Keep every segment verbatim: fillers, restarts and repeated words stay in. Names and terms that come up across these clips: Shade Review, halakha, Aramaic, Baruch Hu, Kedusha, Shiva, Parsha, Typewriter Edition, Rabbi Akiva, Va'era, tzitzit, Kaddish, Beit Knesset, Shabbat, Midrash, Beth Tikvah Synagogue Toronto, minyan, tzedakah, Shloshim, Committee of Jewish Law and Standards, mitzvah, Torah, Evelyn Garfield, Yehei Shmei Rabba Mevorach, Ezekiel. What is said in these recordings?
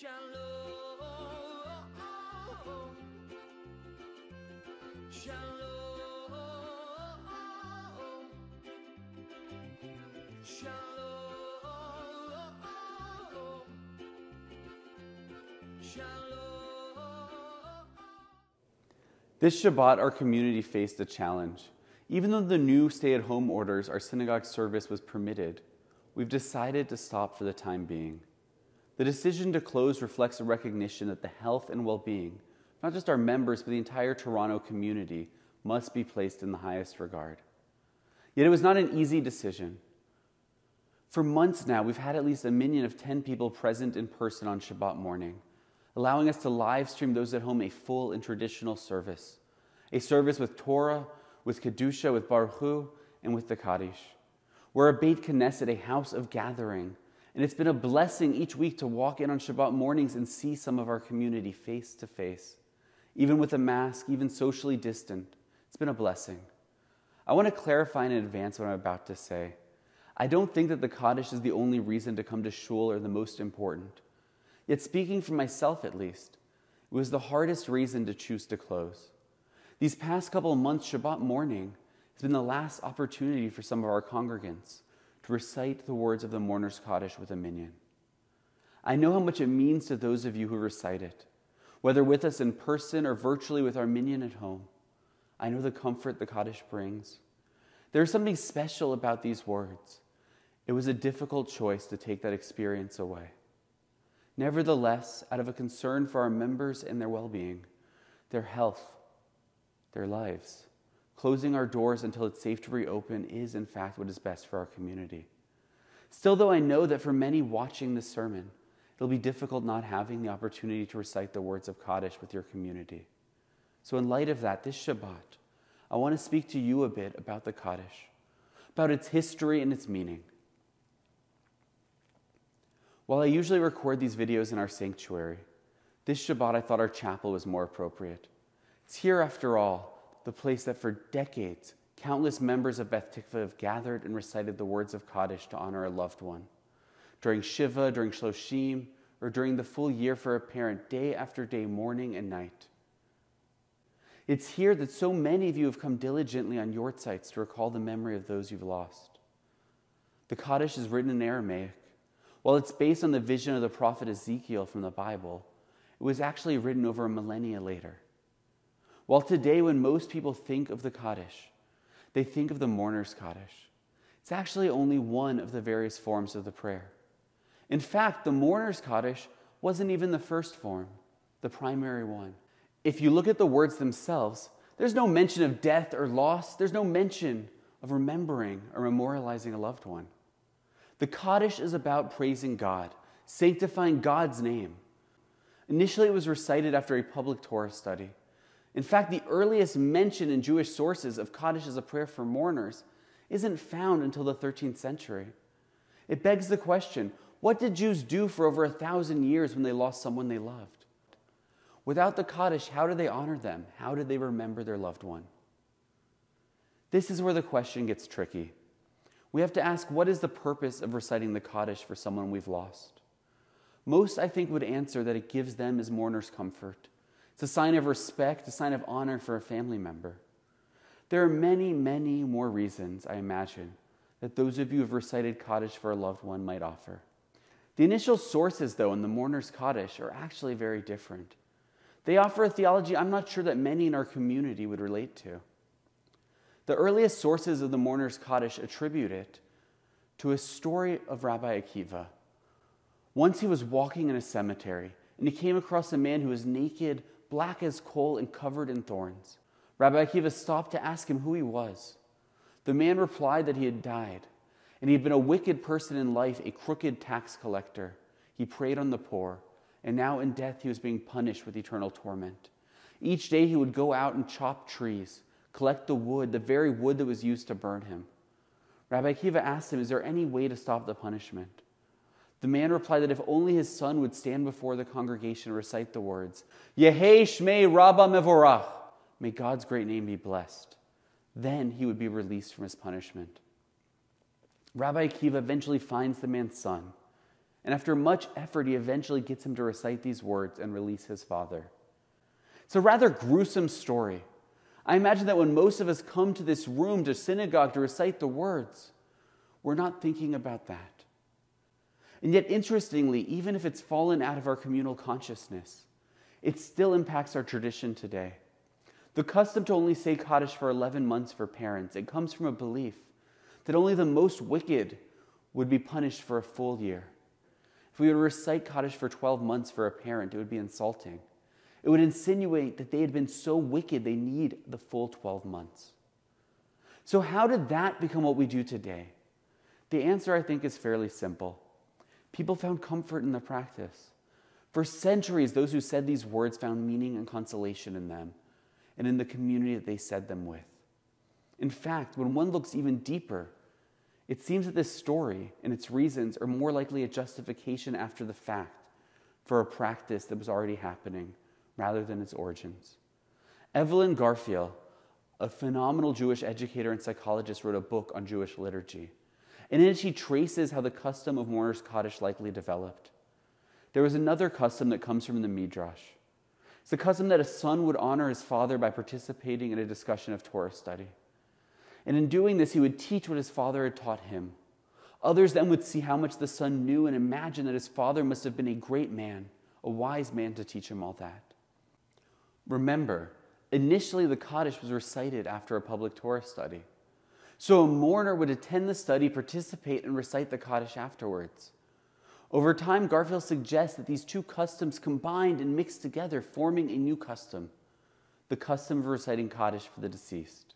Shalom, shalom, shalom, shalom. This Shabbat, our community faced a challenge. Even though the new stay-at-home orders, our synagogue service was permitted, we've decided to stop for the time being. The decision to close reflects a recognition that the health and well-being, not just our members, but the entire Toronto community, must be placed in the highest regard. Yet it was not an easy decision. For months now, we've had at least a minyan of ten people present in person on Shabbat morning, allowing us to live stream those at home a full and traditional service, a service with Torah, with Kedusha, with Baruch Hu, and with the Kaddish. We're a Beit Knesset, a house of gathering, and it's been a blessing each week to walk in on Shabbat mornings and see some of our community face to face. Even with a mask, even socially distant, it's been a blessing. I want to clarify in advance what I'm about to say. I don't think that the Kaddish is the only reason to come to shul or the most important. Yet speaking for myself at least, it was the hardest reason to choose to close. These past couple of months, Shabbat morning has been the last opportunity for some of our congregants to recite the words of the Mourner's Kaddish with a minyan. I know how much it means to those of you who recite it, whether with us in person or virtually with our minyan at home. I know the comfort the Kaddish brings. There is something special about these words. It was a difficult choice to take that experience away. Nevertheless, out of a concern for our members and their well-being, their health, their lives, closing our doors until it's safe to reopen is, in fact, what is best for our community. Still, though, I know that for many watching this sermon, it'll be difficult not having the opportunity to recite the words of Kaddish with your community. So in light of that, this Shabbat, I want to speak to you a bit about the Kaddish, about its history and its meaning. While I usually record these videos in our sanctuary, this Shabbat I thought our chapel was more appropriate. It's here, after all, the place that for decades, countless members of Beth Tikvah have gathered and recited the words of Kaddish to honor a loved one. During Shiva, during Shloshim, or during the full year for a parent, day after day, morning and night. It's here that so many of you have come diligently on your tzitzit to recall the memory of those you've lost. The Kaddish is written in Aramaic. While it's based on the vision of the prophet Ezekiel from the Bible, it was actually written over a millennia later. While today, when most people think of the Kaddish, they think of the Mourner's Kaddish, it's actually only one of the various forms of the prayer. In fact, the Mourner's Kaddish wasn't even the first form, the primary one. If you look at the words themselves, there's no mention of death or loss. There's no mention of remembering or memorializing a loved one. The Kaddish is about praising God, sanctifying God's name. Initially, it was recited after a public Torah study. In fact, the earliest mention in Jewish sources of Kaddish as a prayer for mourners isn't found until the thirteenth century. It begs the question, what did Jews do for over a thousand years when they lost someone they loved? Without the Kaddish, how did they honor them? How did they remember their loved one? This is where the question gets tricky. We have to ask, what is the purpose of reciting the Kaddish for someone we've lost? Most, I think, would answer that it gives them as mourners comfort. It's a sign of respect, a sign of honor for a family member. There are many, many more reasons, I imagine, that those of you who have recited Kaddish for a loved one might offer. The initial sources, though, in the Mourner's Kaddish are actually very different. They offer a theology I'm not sure that many in our community would relate to. The earliest sources of the Mourner's Kaddish attribute it to a story of Rabbi Akiva. Once he was walking in a cemetery, and he came across a man who was naked, black as coal and covered in thorns. Rabbi Akiva stopped to ask him who he was. The man replied that he had died, and he had been a wicked person in life, a crooked tax collector. He preyed on the poor, and now in death he was being punished with eternal torment. Each day he would go out and chop trees, collect the wood, the very wood that was used to burn him. Rabbi Akiva asked him, is there any way to stop the punishment? The man replied that if only his son would stand before the congregation and recite the words, Yehei Shmei Rabba Mevorach, may God's great name be blessed, then he would be released from his punishment. Rabbi Akiva eventually finds the man's son And after much effort, he eventually gets him to recite these words and release his father. It's a rather gruesome story. I imagine that when most of us come to this room, to synagogue, to recite the words, we're not thinking about that. And yet, interestingly, even if it's fallen out of our communal consciousness, it still impacts our tradition today. The custom to only say Kaddish for eleven months for parents, it comes from a belief that only the most wicked would be punished for a full year. If we were to recite Kaddish for twelve months for a parent, it would be insulting. It would insinuate that they had been so wicked they need the full twelve months. So how did that become what we do today? The answer, I think, is fairly simple. People found comfort in the practice. For centuries, those who said these words found meaning and consolation in them and in the community that they said them with. In fact, when one looks even deeper, it seems that this story and its reasons are more likely a justification after the fact for a practice that was already happening rather than its origins. Evelyn Garfield, a phenomenal Jewish educator and psychologist, wrote a book on Jewish liturgy. And in it, she traces how the custom of mourner's Kaddish likely developed. There was another custom that comes from the Midrash. It's the custom that a son would honor his father by participating in a discussion of Torah study. And in doing this, he would teach what his father had taught him. Others then would see how much the son knew and imagine that his father must have been a great man, a wise man to teach him all that. Remember, initially the Kaddish was recited after a public Torah study. So a mourner would attend the study, participate, and recite the Kaddish afterwards. Over time, Garfield suggests that these two customs combined and mixed together, forming a new custom, the custom of reciting Kaddish for the deceased.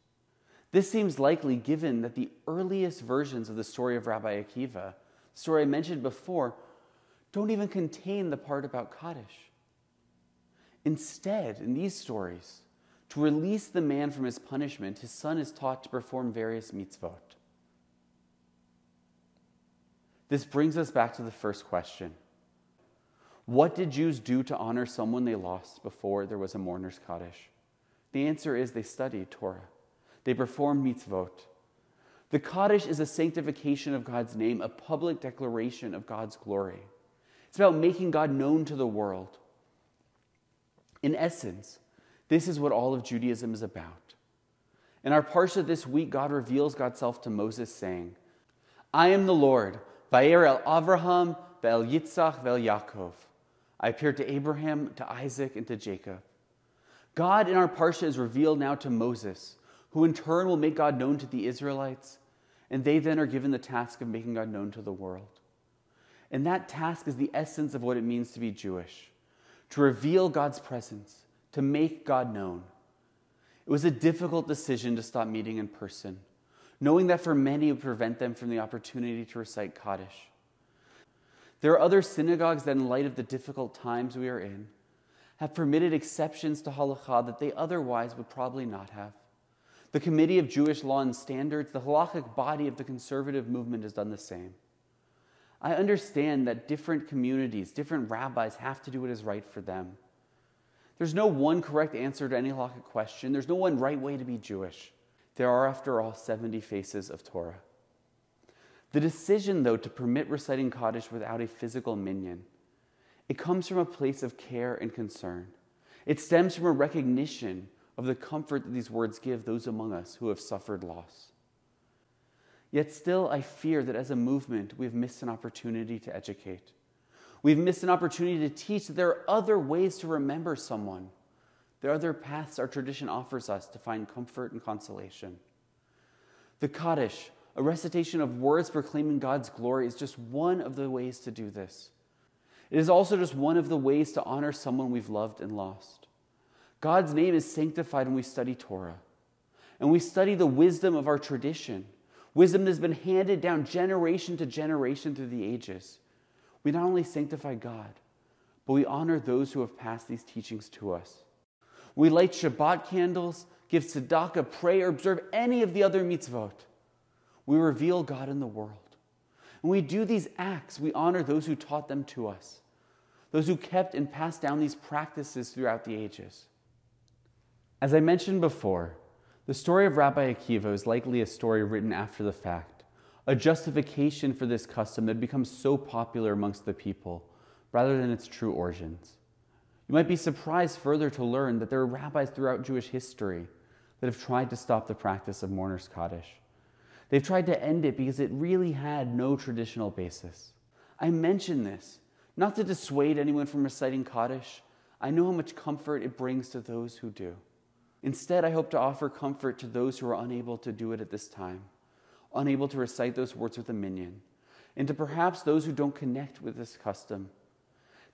This seems likely given that the earliest versions of the story of Rabbi Akiva, the story I mentioned before, don't even contain the part about Kaddish. Instead, in these stories, to release the man from his punishment, his son is taught to perform various mitzvot. This brings us back to the first question. What did Jews do to honor someone they lost before there was a mourner's Kaddish? The answer is they studied Torah. They performed mitzvot. The Kaddish is a sanctification of God's name, a public declaration of God's glory. It's about making God known to the world. In essence, this is what all of Judaism is about. In our Parsha this week, God reveals God's self to Moses, saying, I am the Lord, Va'era el Avraham, Ve'el Yitzchak, Ve'el Yaakov. I appeared to Abraham, to Isaac, and to Jacob. God in our Parsha is revealed now to Moses, who in turn will make God known to the Israelites, and they then are given the task of making God known to the world. And that task is the essence of what it means to be Jewish. To reveal God's presence, to make God known. It was a difficult decision to stop meeting in person, knowing that for many it would prevent them from the opportunity to recite Kaddish. There are other synagogues that, in light of the difficult times we are in, have permitted exceptions to halakha that they otherwise would probably not have. The Committee of Jewish Law and Standards, the halakhic body of the conservative movement, has done the same. I understand that different communities, different rabbis have to do what is right for them. There's no one correct answer to any halakhic question. There's no one right way to be Jewish. There are, after all, seventy faces of Torah. The decision, though, to permit reciting Kaddish without a physical minyan, it comes from a place of care and concern. It stems from a recognition of the comfort that these words give those among us who have suffered loss. Yet still, I fear that as a movement, we've missed an opportunity to educate. We've missed an opportunity to teach that there are other ways to remember someone. There are other paths our tradition offers us to find comfort and consolation. The Kaddish, a recitation of words proclaiming God's glory, is just one of the ways to do this. It is also just one of the ways to honor someone we've loved and lost. God's name is sanctified when we study Torah, and we study the wisdom of our tradition. Wisdom that has been handed down generation to generation through the ages. We not only sanctify God, but we honor those who have passed these teachings to us. We light Shabbat candles, give tzedakah, pray, or observe any of the other mitzvot. We reveal God in the world. When we do these acts, we honor those who taught them to us, those who kept and passed down these practices throughout the ages. As I mentioned before, the story of Rabbi Akiva is likely a story written after the fact, a justification for this custom that becomes so popular amongst the people, rather than its true origins. You might be surprised further to learn that there are rabbis throughout Jewish history that have tried to stop the practice of mourner's Kaddish. They've tried to end it because it really had no traditional basis. I mention this not to dissuade anyone from reciting Kaddish. I know how much comfort it brings to those who do. Instead, I hope to offer comfort to those who are unable to do it at this time, unable to recite those words with a minyan, and to perhaps those who don't connect with this custom.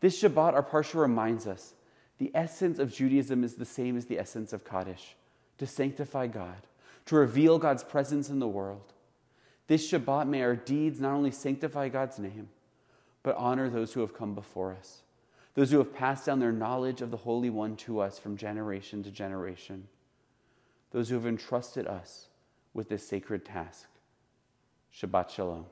This Shabbat, our Parsha reminds us, the essence of Judaism is the same as the essence of Kaddish, to sanctify God, to reveal God's presence in the world. This Shabbat, may our deeds not only sanctify God's name, but honor those who have come before us, those who have passed down their knowledge of the Holy One to us from generation to generation, those who have entrusted us with this sacred task. Shabbat Shalom.